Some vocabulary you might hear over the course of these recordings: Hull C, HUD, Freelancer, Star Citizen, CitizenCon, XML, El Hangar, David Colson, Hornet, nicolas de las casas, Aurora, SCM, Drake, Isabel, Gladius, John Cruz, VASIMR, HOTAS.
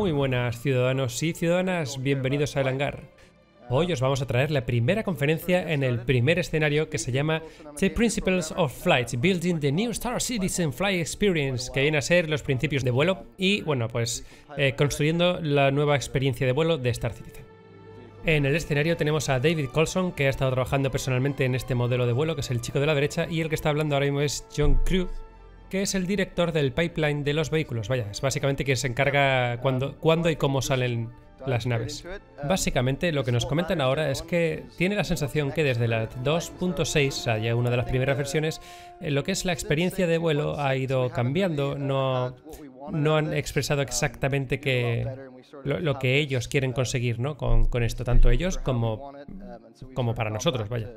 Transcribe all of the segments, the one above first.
Muy buenas ciudadanos y ciudadanas, bienvenidos a El Hangar. Hoy os vamos a traer la primera conferencia en el primer escenario que se llama The Principles of Flight, Building the New Star Citizen Flight Experience, que viene a ser los principios de vuelo y, bueno, pues construyendo la nueva experiencia de vuelo de Star Citizen. En el escenario tenemos a David Colson, que ha estado trabajando personalmente en este modelo de vuelo, que es el chico de la derecha, y el que está hablando ahora mismo es John Cruz, que es el director del pipeline de los vehículos. Vaya, es básicamente quien se encarga cuándo y cómo salen las naves. Básicamente lo que nos comentan ahora es que tiene la sensación que desde la 2.6, ya una de las primeras versiones, lo que es la experiencia de vuelo ha ido cambiando, no han expresado exactamente lo que ellos quieren conseguir, ¿no? con esto, tanto ellos como para nosotros, vaya.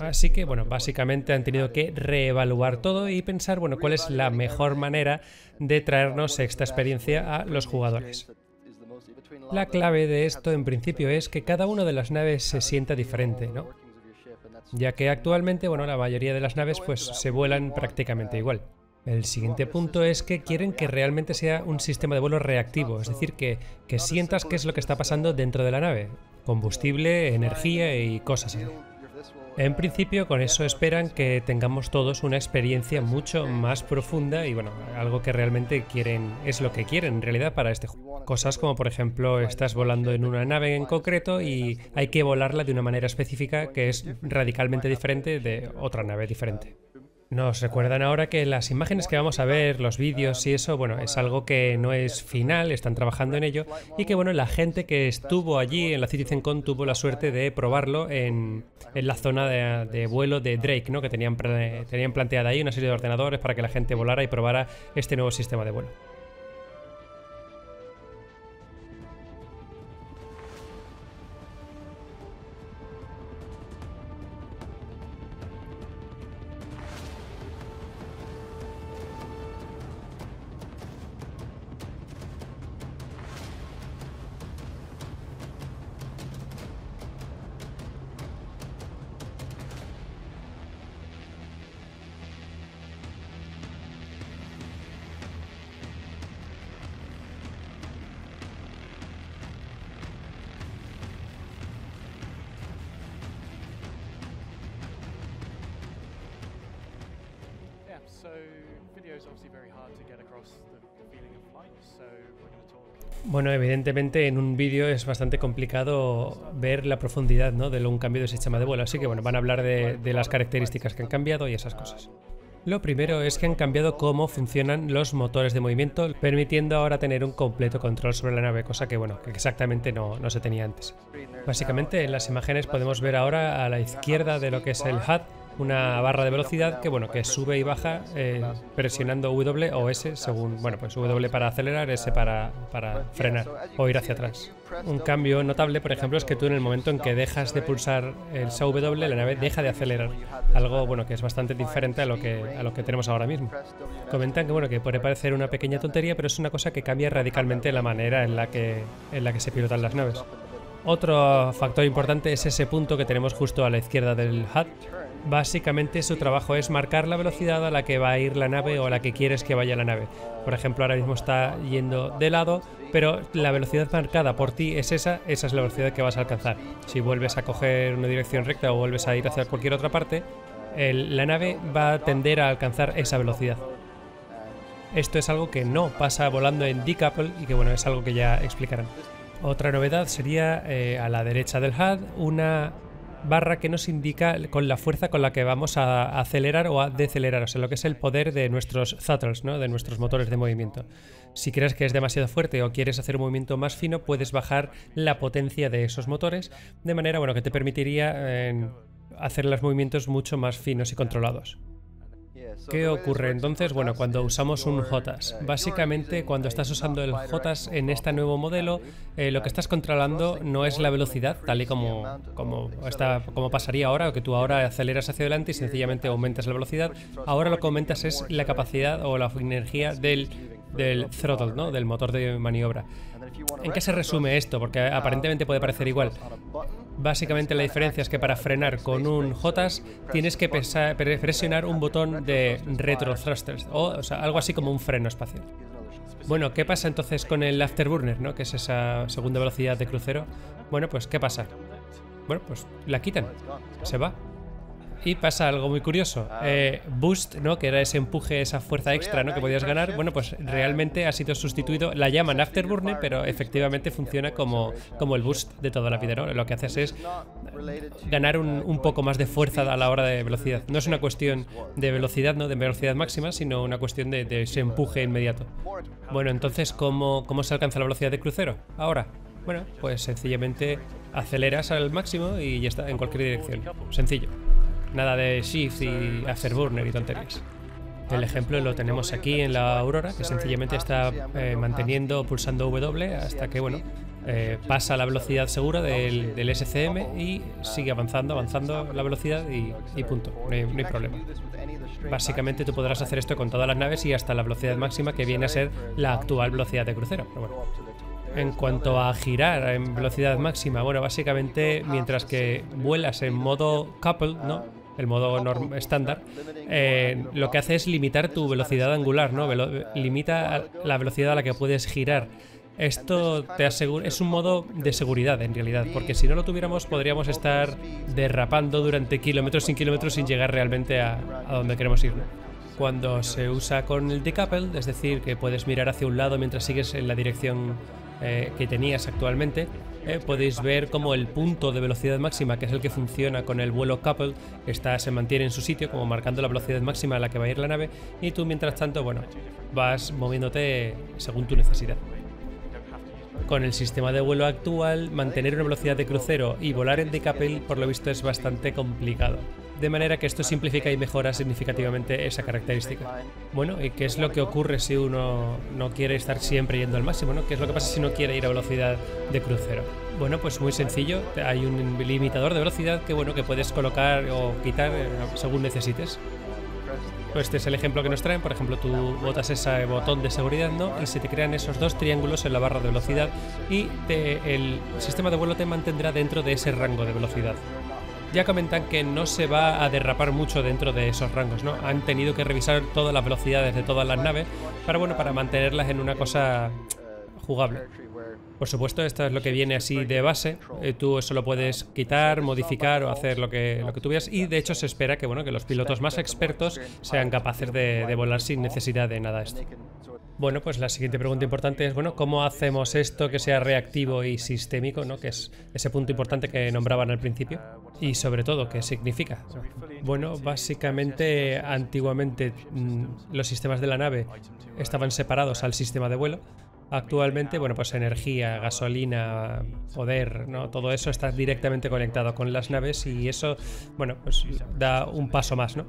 Así que, bueno, básicamente han tenido que reevaluar todo y pensar, bueno, cuál es la mejor manera de traernos esta experiencia a los jugadores. La clave de esto, en principio, es que cada una de las naves se sienta diferente, ¿no? Ya que actualmente, bueno, la mayoría de las naves pues se vuelan prácticamente igual. El siguiente punto es que quieren que realmente sea un sistema de vuelo reactivo, es decir, que sientas qué es lo que está pasando dentro de la nave. Combustible, energía y cosas así. En principio, con eso esperan que tengamos todos una experiencia mucho más profunda y, bueno, algo que realmente quieren, es lo que quieren en realidad para este juego. Cosas como, por ejemplo, estás volando en una nave en concreto y hay que volarla de una manera específica que es radicalmente diferente de otra nave diferente. Nos recuerdan ahora que las imágenes que vamos a ver, los vídeos y eso, bueno, es algo que no es final, están trabajando en ello y que, bueno, la gente que estuvo allí en la CitizenCon tuvo la suerte de probarlo en la zona de vuelo de Drake, ¿no? Que tenían planteada ahí una serie de ordenadores para que la gente volara y probara este nuevo sistema de vuelo. Bueno, evidentemente en un vídeo es bastante complicado ver la profundidad, ¿no? de un cambio de sistema de vuelo, así que, bueno, van a hablar de las características que han cambiado y esas cosas. Lo primero es que han cambiado cómo funcionan los motores de movimiento, permitiendo ahora tener un completo control sobre la nave, cosa que, bueno, que exactamente no se tenía antes. Básicamente en las imágenes podemos ver ahora a la izquierda de lo que es el HUD, una barra de velocidad que, bueno, que sube y baja presionando W o S según, bueno, pues W para acelerar, S para frenar o ir hacia atrás. Un cambio notable, por ejemplo, es que tú en el momento en que dejas de pulsar el W, la nave deja de acelerar, algo, bueno, que es bastante diferente a lo que tenemos ahora mismo. Comentan que, bueno, que puede parecer una pequeña tontería, pero es una cosa que cambia radicalmente la manera en la que se pilotan las naves. Otro factor importante es ese punto que tenemos justo a la izquierda del HUD. Básicamente su trabajo es marcar la velocidad a la que va a ir la nave o a la que quieres que vaya la nave. Por ejemplo, ahora mismo está yendo de lado, pero la velocidad marcada por ti es esa es la velocidad que vas a alcanzar. Si vuelves a coger una dirección recta o vuelves a ir hacia cualquier otra parte, la nave va a tender a alcanzar esa velocidad. Esto es algo que no pasa volando en Decouple y que, bueno, es algo que ya explicarán. Otra novedad sería a la derecha del HUD una barra que nos indica con la fuerza con la que vamos a acelerar o a decelerar, o sea, lo que es el poder de nuestros throttles, ¿no? de nuestros motores de movimiento. Si crees que es demasiado fuerte o quieres hacer un movimiento más fino, puedes bajar la potencia de esos motores, de manera, bueno, que te permitiría hacer los movimientos mucho más finos y controlados. ¿Qué ocurre entonces? Bueno, cuando usamos un HOTAS. Básicamente, cuando estás usando el HOTAS en este nuevo modelo, lo que estás controlando no es la velocidad, tal y como pasaría ahora, o que tú ahora aceleras hacia adelante y sencillamente aumentas la velocidad. Ahora lo que aumentas es la capacidad o la energía del throttle, ¿no? del motor de maniobra. ¿En qué se resume esto? Porque aparentemente puede parecer igual. Básicamente la diferencia es que para frenar con un HOTAS tienes que presionar un botón de retro thrusters o sea, algo así como un freno espacial. Bueno, ¿qué pasa entonces con el Afterburner, ¿no? Que es esa segunda velocidad de crucero. Bueno, pues ¿qué pasa? Bueno, pues la quitan, se va. Y pasa algo muy curioso. Boost, ¿no? Que era ese empuje, esa fuerza extra, ¿no? Que podías ganar. Bueno, pues realmente ha sido sustituido. La llaman Afterburner, pero efectivamente funciona como el boost de toda la vida, ¿no? Lo que haces es ganar un poco más de fuerza a la hora de velocidad. No es una cuestión de velocidad, ¿no? De velocidad máxima, sino una cuestión de ese empuje inmediato. Bueno, entonces, ¿cómo se alcanza la velocidad de crucero? Ahora. Bueno, pues sencillamente aceleras al máximo y ya está, en cualquier dirección. Sencillo. Nada de shift y afterburner y tonterías. El ejemplo lo tenemos aquí en la Aurora, que sencillamente está manteniendo, pulsando W hasta que, bueno, pasa la velocidad segura del SCM y sigue avanzando la velocidad y punto. No hay problema. Básicamente tú podrás hacer esto con todas las naves y hasta la velocidad máxima, que viene a ser la actual velocidad de crucero. Pero bueno. En cuanto a girar en velocidad máxima, bueno, básicamente mientras que vuelas en modo couple, ¿no? El modo estándar, lo que hace es limitar tu velocidad angular, ¿no? Limita la velocidad a la que puedes girar. Esto te asegura, es un modo de seguridad en realidad, porque si no lo tuviéramos podríamos estar derrapando durante kilómetros sin llegar realmente a donde queremos ir, ¿no? Cuando se usa con el decouple, es decir, que puedes mirar hacia un lado mientras sigues en la dirección que tenías actualmente, podéis ver cómo el punto de velocidad máxima, que es el que funciona con el vuelo couple, se mantiene en su sitio, como marcando la velocidad máxima a la que va a ir la nave, y tú mientras tanto, bueno, vas moviéndote según tu necesidad. Con el sistema de vuelo actual, mantener una velocidad de crucero y volar en decouple, por lo visto, es bastante complicado. De manera que esto simplifica y mejora significativamente esa característica. Bueno, ¿y qué es lo que ocurre si uno no quiere estar siempre yendo al máximo, ¿no? ¿Qué es lo que pasa si no quiere ir a velocidad de crucero? Bueno, pues muy sencillo. Hay un limitador de velocidad que, bueno, que puedes colocar o quitar según necesites. Este es el ejemplo que nos traen. Por ejemplo, tú botas ese botón de seguridad, ¿no? Y se te crean esos dos triángulos en la barra de velocidad y el sistema de vuelo te mantendrá dentro de ese rango de velocidad. Ya comentan que no se va a derrapar mucho dentro de esos rangos, ¿no? Han tenido que revisar todas las velocidades de todas las naves para mantenerlas en una cosa jugable. Por supuesto, esto es lo que viene así de base. Tú solo puedes quitar, modificar o hacer lo que tú veas. Y de hecho se espera que, bueno, que los pilotos más expertos sean capaces de volar sin necesidad de nada esto. Bueno, pues la siguiente pregunta importante es, bueno, ¿cómo hacemos esto que sea reactivo y sistémico, ¿no? Que es ese punto importante que nombraban al principio. Y sobre todo, ¿qué significa? Bueno, básicamente, antiguamente los sistemas de la nave estaban separados al sistema de vuelo. Actualmente, bueno, pues energía, gasolina, poder, ¿no? Todo eso está directamente conectado con las naves y eso, bueno, pues da un paso más, ¿no?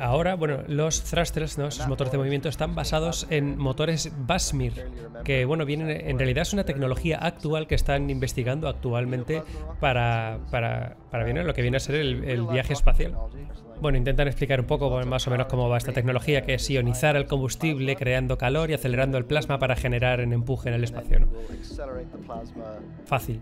Ahora, bueno, los thrusters, ¿no? Sus motores de movimiento están basados en motores VASIMR, que, bueno, vienen, en realidad es una tecnología actual que están investigando actualmente para bien, ¿no? Lo que viene a ser el viaje espacial. Bueno, intentan explicar un poco más o menos cómo va esta tecnología, que es ionizar el combustible creando calor y acelerando el plasma para generar un empuje en el espacio, ¿no? Fácil.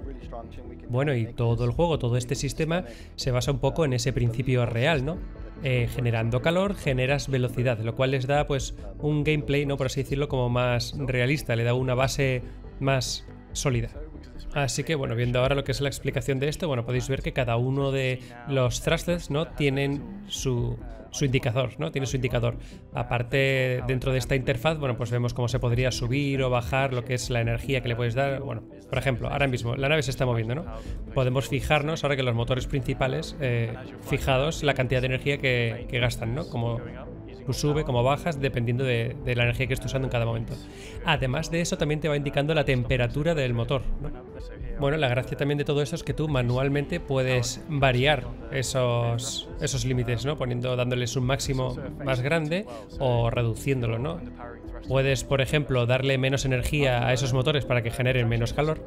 Bueno, y todo el juego, todo este sistema se basa un poco en ese principio real, ¿no? Generando calor, generas velocidad, lo cual les da, pues, un gameplay, ¿no? Por así decirlo, como más realista, le da una base más sólida. Así que, bueno, viendo ahora lo que es la explicación de esto, bueno, podéis ver que cada uno de los thrusters, ¿no? Tienen su indicador, ¿no? Tiene su indicador. Aparte, dentro de esta interfaz, bueno, pues vemos cómo se podría subir o bajar lo que es la energía que le puedes dar. Bueno, por ejemplo, ahora mismo la nave se está moviendo, ¿no? Podemos fijarnos, ahora que los motores principales, fijados la cantidad de energía que gastan, ¿no? Como sube, como bajas, dependiendo de la energía que estés usando en cada momento. Además de eso, también te va indicando la temperatura del motor, ¿no? Bueno, la gracia también de todo eso es que tú manualmente puedes variar esos límites, ¿no? Dándoles un máximo más grande o reduciéndolo, ¿no? Puedes, por ejemplo, darle menos energía a esos motores para que generen menos calor.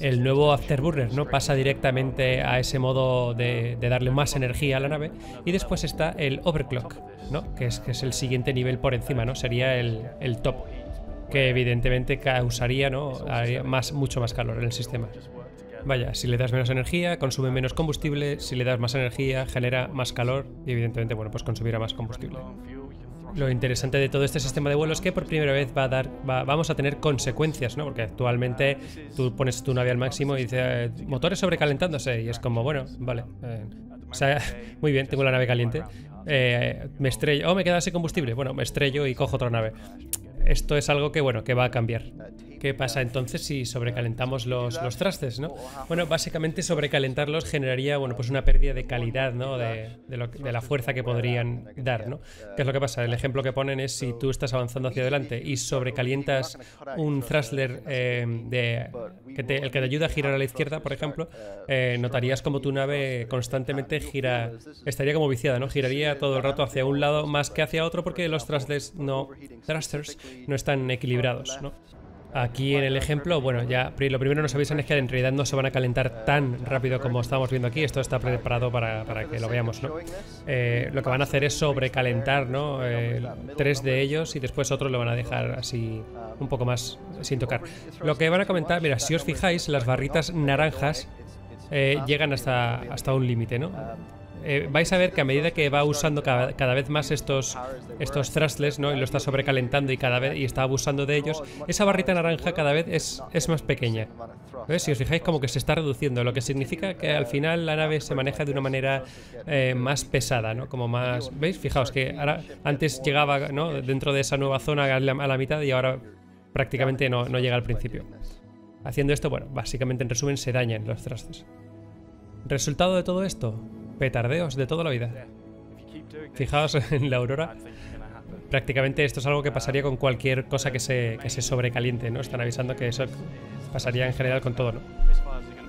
El nuevo Afterburner, ¿no? Pasa directamente a ese modo de darle más energía a la nave. Y después está el Overclock, ¿no? Que es el siguiente nivel por encima, ¿no? Sería el top, que evidentemente causaría, ¿no? Mucho más calor en el sistema. Vaya, si le das menos energía, consume menos combustible. Si le das más energía, genera más calor y evidentemente, bueno, pues consumirá más combustible. Lo interesante de todo este sistema de vuelo es que por primera vez va a dar, vamos a tener consecuencias, ¿no? Porque actualmente tú pones tu nave al máximo y dices motores sobrecalentándose y es como, bueno, vale, o sea, muy bien, tengo la nave caliente, me estrello, oh, me queda sin combustible, bueno, me estrello y cojo otra nave. Esto es algo que, bueno, que va a cambiar. ¿Qué pasa entonces si sobrecalentamos los trastes, ¿no? Bueno, básicamente sobrecalentarlos generaría, bueno, pues una pérdida de calidad, ¿no? De la fuerza que podrían dar, ¿no? ¿Qué es lo que pasa? El ejemplo que ponen es si tú estás avanzando hacia adelante y sobrecalientas un thrustler el que te ayuda a girar a la izquierda, por ejemplo, notarías como tu nave constantemente gira, estaría como viciada, ¿no? Giraría todo el rato hacia un lado más que hacia otro porque los thrusters no están equilibrados, ¿no? Aquí en el ejemplo, bueno, ya lo primero nos avisan es que en realidad no se van a calentar tan rápido como estamos viendo aquí. Esto está preparado para que lo veamos, ¿no? Lo que van a hacer es sobrecalentar, ¿no? Tres de ellos y después otro lo van a dejar así un poco más sin tocar. Lo que van a comentar, mira, si os fijáis, las barritas naranjas llegan hasta un límite, ¿no? Vais a ver que a medida que va usando cada thrusters más estos thrusters, ¿no? Y lo está sobrecalentando y está abusando de ellos, esa barrita naranja cada vez es más pequeña. ¿Ves? Si os fijáis, como que se está reduciendo, lo que significa que al final la nave se maneja de una manera más pesada, ¿no? Como más... ¿Veis? Fijaos que ahora, antes llegaba, ¿no? Dentro de esa nueva zona a la mitad y ahora prácticamente no llega al principio. Haciendo esto, bueno, básicamente en resumen se dañan los thrusters. ¿Resultado de todo esto? Petardeos de toda la vida. Fijaos en la Aurora. Prácticamente esto es algo que pasaría con cualquier cosa que se sobrecaliente, ¿no? Están avisando que eso pasaría en general con todo, ¿no?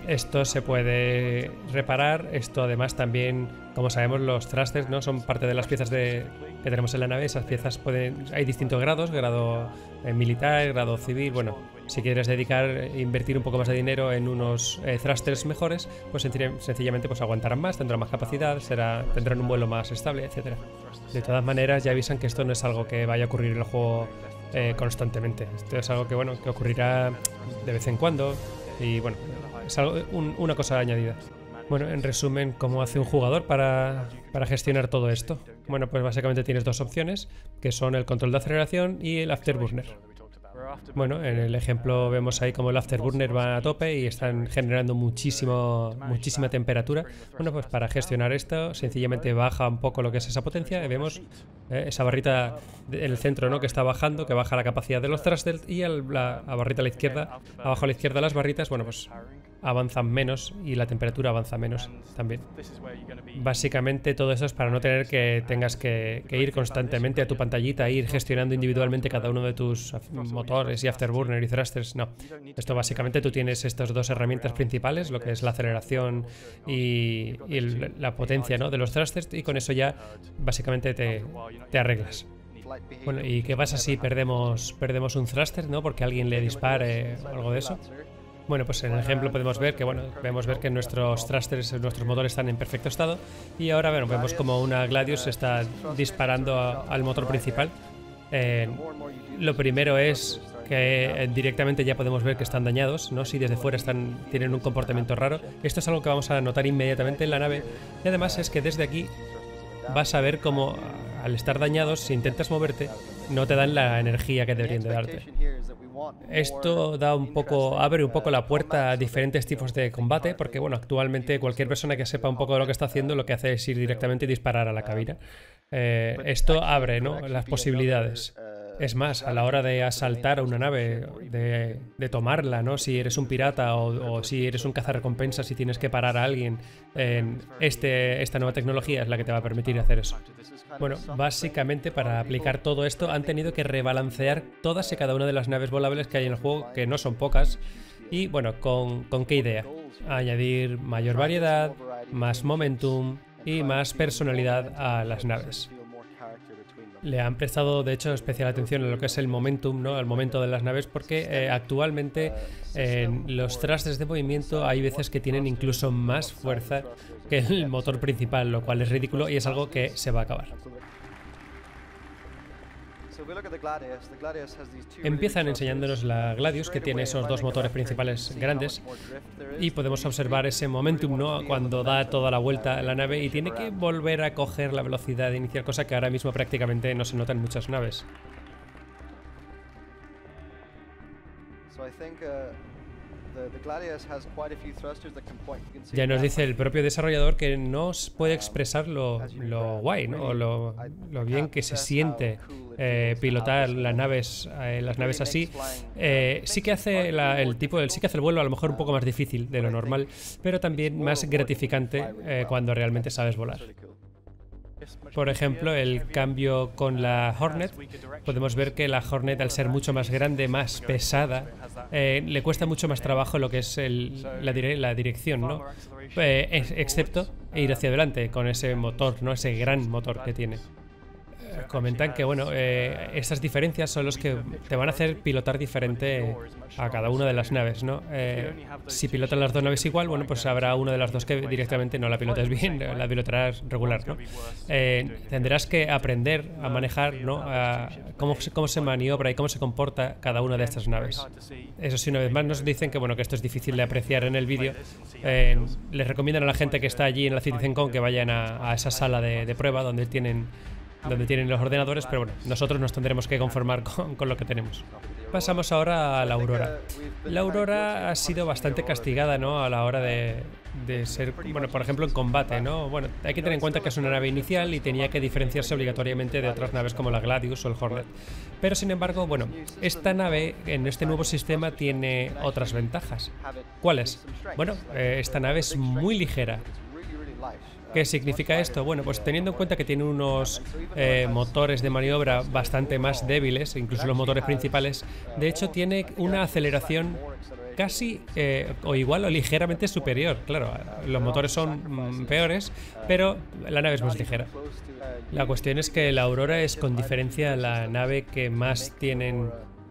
Esto se puede reparar. Esto además también, como sabemos, los thrusters, ¿no? Son parte de las piezas que tenemos en la nave. Esas piezas pueden... Hay distintos grados. Grado militar, grado civil. Bueno, si quieres invertir un poco más de dinero en unos thrusters mejores, pues sencillamente pues aguantarán más, tendrán más capacidad, tendrán un vuelo más estable, etc. De todas maneras, ya avisan que esto no es algo que vaya a ocurrir en el juego constantemente. Esto es algo que, bueno, que ocurrirá de vez en cuando y, bueno, es algo, una cosa añadida. Bueno, en resumen, ¿cómo hace un jugador para gestionar todo esto? Bueno, pues básicamente tienes dos opciones, que son el control de aceleración y el afterburner. Bueno, en el ejemplo vemos ahí como el afterburner va a tope y están generando muchísima temperatura. Bueno, pues para gestionar esto, sencillamente baja un poco lo que es esa potencia y vemos esa barrita en el centro, ¿no? Que está bajando, que baja la capacidad de los thrusters y la barrita a la izquierda, abajo a la izquierda las barritas, bueno, pues avanzan menos y la temperatura avanza menos también. Básicamente todo eso es para no tener que tengas que ir constantemente a tu pantallita e ir gestionando individualmente cada uno de tus motores y afterburner y thrusters. No, esto básicamente tú tienes estas dos herramientas principales, lo que es la aceleración y la potencia, ¿no? De los thrusters, y con eso ya básicamente te arreglas. Bueno, ¿y qué pasa si perdemos un thruster, ¿no? Porque alguien le dispare o algo de eso. Bueno, pues en el ejemplo podemos ver que, bueno, nuestros thrusters, nuestros motores están en perfecto estado y ahora, bueno, vemos como una Gladius está disparando al motor principal. Lo primero es que directamente ya podemos ver que están dañados, ¿no? Si desde fuera tienen un comportamiento raro. Esto es algo que vamos a notar inmediatamente en la nave y además es que desde aquí vas a ver cómo, al estar dañados, si intentas moverte, no te dan la energía que deberían de darte. Esto abre un poco la puerta a diferentes tipos de combate, porque, bueno, actualmente cualquier persona que sepa un poco de lo que está haciendo, lo que hace es ir directamente y disparar a la cabina. Esto abre, ¿no?, las posibilidades. Es más, a la hora de asaltar a una nave, de tomarla, ¿no? Si eres un pirata o si eres un cazarrecompensas, si tienes que parar a alguien, esta nueva tecnología es la que te va a permitir hacer eso. Bueno, básicamente para aplicar todo esto han tenido que rebalancear todas y cada una de las naves volables que hay en el juego, que no son pocas, y bueno, ¿con qué idea? Añadir mayor variedad, más momentum y más personalidad a las naves. Le han prestado, de hecho, especial atención a lo que es el momentum, ¿no? Al momento de las naves, porque actualmente los thrusters de movimiento hay veces que tienen incluso más fuerza que el motor principal, lo cual es ridículo y es algo que se va a acabar. Empiezan enseñándonos la Gladius, que tiene esos dos motores principales grandes, y podemos observar ese momentum, ¿no?, cuando da toda la vuelta a la nave y tiene que volver a coger la velocidad inicial, cosa que ahora mismo prácticamente no se nota en muchas naves. Ya nos dice el propio desarrollador que no puede expresar lo guay, ¿no?, o lo bien que se siente pilotar las naves así. Sí que hace el vuelo a lo mejor un poco más difícil de lo normal, pero también más gratificante cuando realmente sabes volar. Por ejemplo, el cambio con la Hornet. Podemos ver que la Hornet, al ser mucho más grande, más pesada, le cuesta mucho más trabajo lo que es la dirección, ¿no? Excepto ir hacia adelante con ese motor, ¿no?, ese gran motor que tiene. Comentan que, bueno, estas diferencias son los que te van a hacer pilotar diferente a cada una de las naves, ¿no? Si pilotan las dos naves igual, bueno, pues habrá una de las dos que directamente no la pilotes bien, la pilotarás regular, ¿no? Tendrás que aprender a manejar, ¿no?, cómo se maniobra y cómo se comporta cada una de estas naves. Eso sí, una vez más nos dicen que, bueno, que esto es difícil de apreciar en el vídeo. Les recomiendan a la gente que está allí en la CitizenCon que vayan a esa sala de prueba donde tienen los ordenadores, pero bueno, nosotros nos tendremos que conformar con lo que tenemos. Pasamos ahora a la Aurora. La Aurora ha sido bastante castigada, ¿no?, a la hora de ser, bueno, por ejemplo en combate, ¿no? Bueno, hay que tener en cuenta que es una nave inicial y tenía que diferenciarse obligatoriamente de otras naves como la Gladius o el Hornet. Pero sin embargo, bueno, esta nave en este nuevo sistema tiene otras ventajas. ¿Cuáles? Bueno, esta nave es muy ligera. ¿Qué significa esto? Bueno, pues teniendo en cuenta que tiene unos motores de maniobra bastante más débiles, incluso los motores principales, de hecho tiene una aceleración casi o igual o ligeramente superior. Claro, los motores son peores, pero la nave es más ligera. La cuestión es que la Aurora es con diferencia la nave que más tienen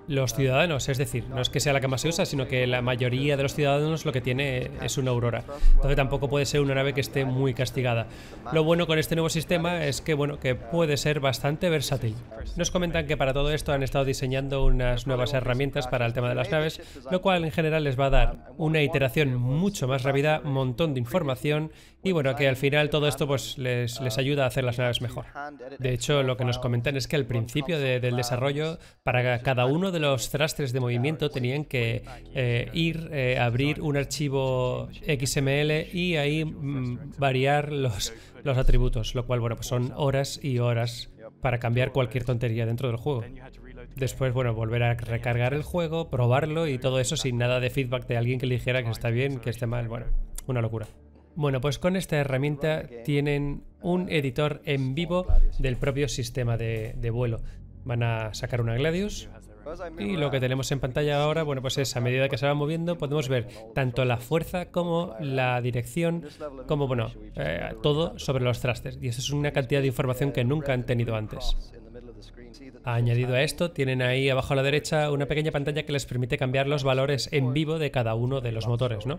los ciudadanos, es decir, no es que sea la que más se usa, sino que la mayoría de los ciudadanos lo que tiene es una Aurora. Entonces tampoco puede ser una nave que esté muy castigada. Lo bueno con este nuevo sistema es que, bueno, que puede ser bastante versátil. Nos comentan que para todo esto han estado diseñando unas nuevas herramientas para el tema de las naves, lo cual en general les va a dar una iteración mucho más rápida, un montón de información y, bueno, que al final todo esto pues les ayuda a hacer las naves mejor. De hecho, lo que nos comentan es que al principio del desarrollo, para cada uno de los trastes de movimiento tenían que abrir un archivo XML y ahí variar los atributos, lo cual, bueno, pues son horas y horas para cambiar cualquier tontería dentro del juego. Después, bueno, volver a recargar el juego, probarlo y todo eso sin nada de feedback de alguien que le dijera que está bien, que esté mal. Bueno, una locura. Bueno, pues con esta herramienta tienen un editor en vivo del propio sistema de vuelo. Van a sacar una Gladius. Y lo que tenemos en pantalla ahora, bueno, pues es a medida que se va moviendo podemos ver tanto la fuerza como la dirección, como, bueno, todo sobre los thrusters. Y eso es una cantidad de información que nunca han tenido antes. Añadido a esto, tienen ahí abajo a la derecha una pequeña pantalla que les permite cambiar los valores en vivo de cada uno de los motores, ¿no?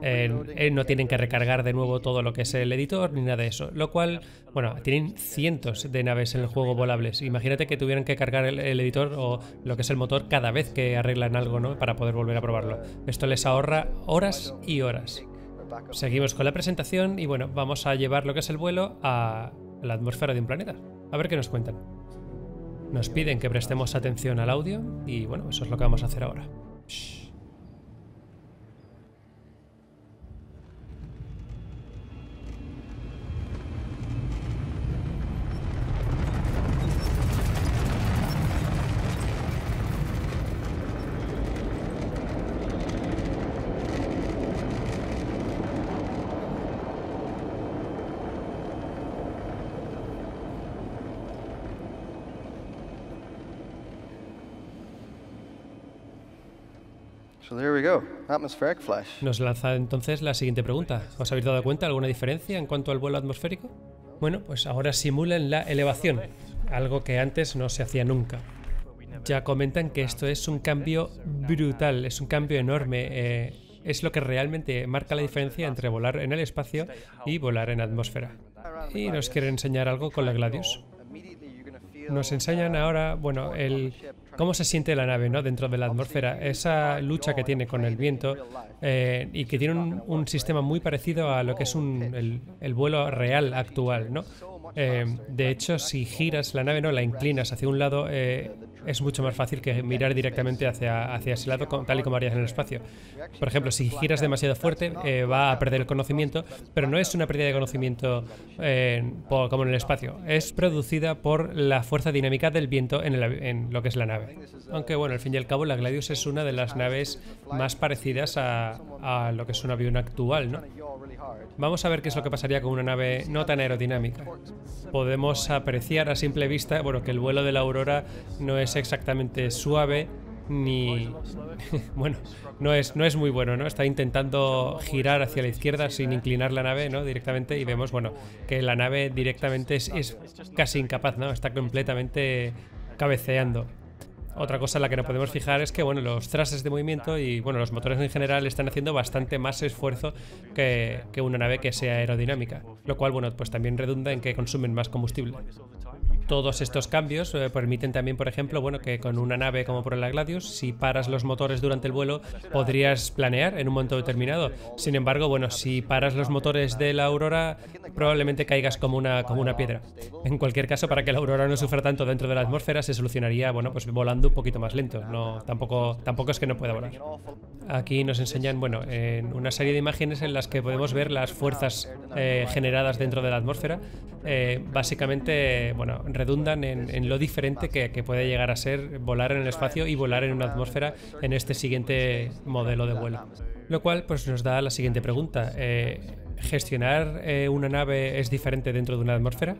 No tienen que recargar de nuevo todo lo que es el editor ni nada de eso, lo cual, bueno, tienen cientos de naves en el juego volables. Imagínate que tuvieran que cargar el editor o lo que es el motor cada vez que arreglan algo, ¿no?, para poder volver a probarlo. Esto les ahorra horas y horas. Seguimos con la presentación y, bueno, vamos a llevar lo que es el vuelo a la atmósfera de un planeta. A ver qué nos cuentan. Nos piden que prestemos atención al audio y, bueno, eso es lo que vamos a hacer ahora. Shh. Nos lanza entonces la siguiente pregunta. ¿Os habéis dado cuenta alguna diferencia en cuanto al vuelo atmosférico? Bueno, pues ahora simulan la elevación, algo que antes no se hacía nunca. Ya comentan que esto es un cambio brutal, es un cambio enorme. Es lo que realmente marca la diferencia entre volar en el espacio y volar en atmósfera. Y nos quiere enseñar algo con la Gladius. nos enseñan ahora, bueno, cómo se siente la nave, ¿no?, dentro de la atmósfera, esa lucha que tiene con el viento, y que tiene un sistema muy parecido a lo que es el vuelo real actual, ¿no? De hecho, si giras la nave, no la inclinas hacia un lado, es mucho más fácil que mirar directamente hacia ese lado, tal y como harías en el espacio. Por ejemplo, si giras demasiado fuerte, va a perder el conocimiento, pero no es una pérdida de conocimiento como en el espacio. Es producida por la fuerza dinámica del viento en lo que es la nave. Aunque bueno, al fin y al cabo, la Gladius es una de las naves más parecidas a lo que es un avión actual, ¿no? Vamos a ver qué es lo que pasaría con una nave no tan aerodinámica. Podemos apreciar a simple vista, bueno, que el vuelo de la Aurora no es exactamente suave, ni... bueno, no es muy bueno, ¿no? Está intentando girar hacia la izquierda sin inclinar la nave, ¿no?, directamente, y vemos, bueno, que la nave directamente es casi incapaz, ¿no? Está completamente cabeceando. Otra cosa en la que no podemos fijar es que, bueno, los trastes de movimiento y, bueno, los motores en general están haciendo bastante más esfuerzo que una nave que sea aerodinámica, lo cual, bueno, pues también redunda en que consumen más combustible. Todos estos cambios permiten también, por ejemplo, bueno, que con una nave como por la Gladius, si paras los motores durante el vuelo, podrías planear en un momento determinado. Sin embargo, bueno, si paras los motores de la Aurora, probablemente caigas como una piedra. En cualquier caso, para que la Aurora no sufra tanto dentro de la atmósfera, se solucionaría, bueno, pues volando un poquito más lento. No, tampoco es que no pueda volar. Aquí nos enseñan, bueno, en una serie de imágenes en las que podemos ver las fuerzas generadas dentro de la atmósfera. Básicamente, bueno, redundan en lo diferente que puede llegar a ser volar en el espacio y volar en una atmósfera en este siguiente modelo de vuelo. Lo cual pues nos da la siguiente pregunta. ¿Gestionar una nave es diferente dentro de una atmósfera?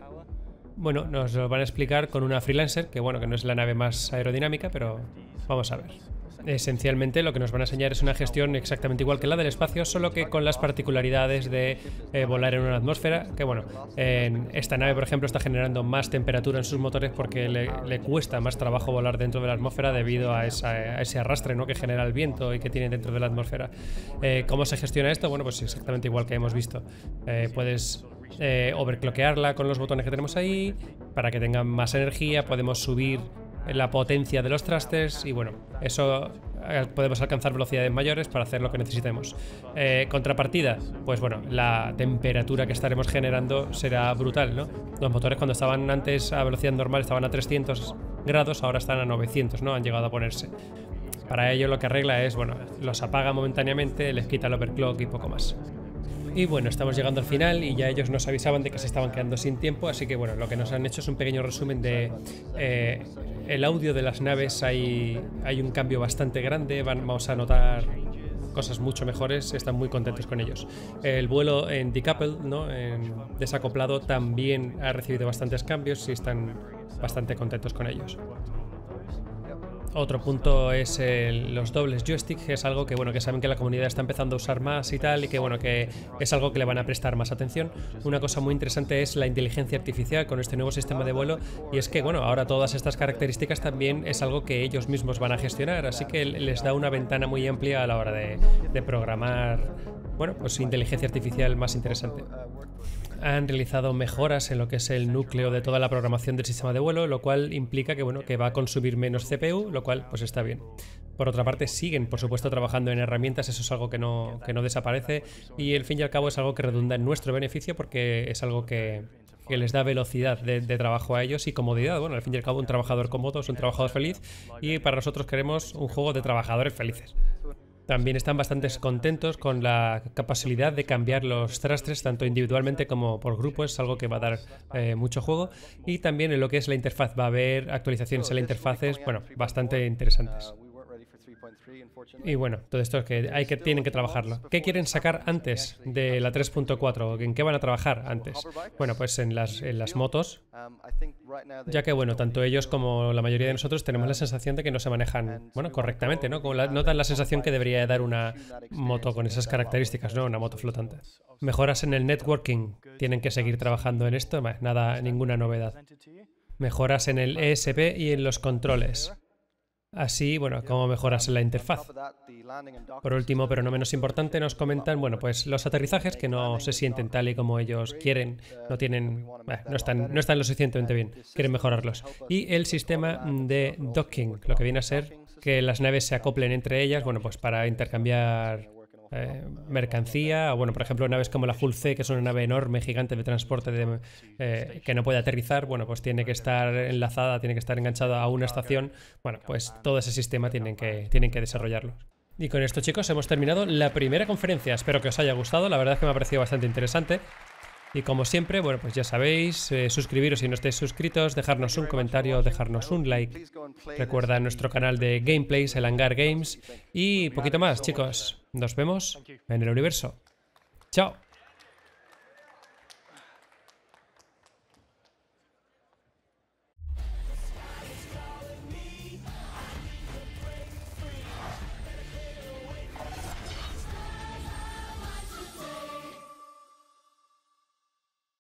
Bueno, nos lo van a explicar con una Freelancer, que bueno, que no es la nave más aerodinámica, pero vamos a ver. Esencialmente lo que nos van a enseñar es una gestión exactamente igual que la del espacio, solo que con las particularidades de volar en una atmósfera, que bueno, esta nave por ejemplo está generando más temperatura en sus motores porque le cuesta más trabajo volar dentro de la atmósfera debido a ese arrastre, ¿no?, que genera el viento y que tiene dentro de la atmósfera. ¿Cómo se gestiona esto? Bueno, pues exactamente igual que hemos visto. Puedes overclockearla con los botones que tenemos ahí para que tengan más energía, podemos subir la potencia de los trastes y bueno, eso podemos alcanzar velocidades mayores para hacer lo que necesitemos. Contrapartida, pues bueno, la temperatura que estaremos generando será brutal, ¿no? Los motores cuando estaban antes a velocidad normal estaban a 300 grados, ahora están a 900, ¿no? Han llegado a ponerse. Para ello lo que arregla es, bueno, los apaga momentáneamente, les quita el overclock y poco más. Y bueno, estamos llegando al final y ya ellos nos avisaban de que se estaban quedando sin tiempo, así que bueno, lo que nos han hecho es un pequeño resumen de el audio de las naves. Hay un cambio bastante grande, vamos a notar cosas mucho mejores, están muy contentos con ellos. El vuelo en decoupled, ¿no?, en desacoplado, también ha recibido bastantes cambios y están bastante contentos con ellos. Otro punto es los dobles joystick, que es algo que, bueno, que saben que la comunidad está empezando a usar más y tal, y que, bueno, que es algo que le van a prestar más atención. Una cosa muy interesante es la inteligencia artificial con este nuevo sistema de vuelo, y es que, bueno, ahora todas estas características también es algo que ellos mismos van a gestionar, así que les da una ventana muy amplia a la hora de programar, bueno, pues inteligencia artificial más interesante. Han realizado mejoras en lo que es el núcleo de toda la programación del sistema de vuelo, lo cual implica que, bueno, que va a consumir menos CPU, lo cual pues está bien. Por otra parte, siguen, por supuesto, trabajando en herramientas, eso es algo que no desaparece y, al fin y al cabo, es algo que redunda en nuestro beneficio porque es algo que les da velocidad de trabajo a ellos y comodidad. Bueno, al fin y al cabo, un trabajador cómodo es un trabajador feliz y para nosotros queremos un juego de trabajadores felices. También están bastante contentos con la capacidad de cambiar los trastes tanto individualmente como por grupo, es algo que va a dar mucho juego. Y también en lo que es la interfaz, va a haber actualizaciones en la interfaces, bueno, bastante interesantes. Y bueno, todo esto es que tienen que trabajarlo. ¿Qué quieren sacar antes de la 3.4? ¿En qué van a trabajar antes? Bueno, pues en las motos, ya que bueno, tanto ellos como la mayoría de nosotros tenemos la sensación de que no se manejan, bueno, correctamente, ¿no? No dan la sensación que debería dar una moto con esas características, ¿no? Una moto flotante. Mejoras en el networking. Tienen que seguir trabajando en esto, ninguna novedad. Mejoras en el ESP y en los controles. Así, bueno, cómo mejoras la interfaz. Por último, pero no menos importante, nos comentan, bueno, pues los aterrizajes que no se sienten tal y como ellos quieren, no tienen, no están lo suficientemente bien, quieren mejorarlos. Y el sistema de docking, lo que viene a ser que las naves se acoplen entre ellas, bueno, pues para intercambiar mercancía, o bueno, por ejemplo, naves como la Hull C, que es una nave enorme, gigante de transporte de, que no puede aterrizar, bueno, pues tiene que estar enlazada, tiene que estar enganchada a una estación. Bueno, pues todo ese sistema tienen que desarrollarlo. Y con esto, chicos, hemos terminado la primera conferencia. Espero que os haya gustado, la verdad es que me ha parecido bastante interesante. Y como siempre, bueno, pues ya sabéis, suscribiros si no estáis suscritos, dejarnos un comentario, dejarnos un like. Recuerda nuestro canal de gameplays, El Hangar Games, y poquito más, chicos. Nos vemos en el universo. ¡Chao!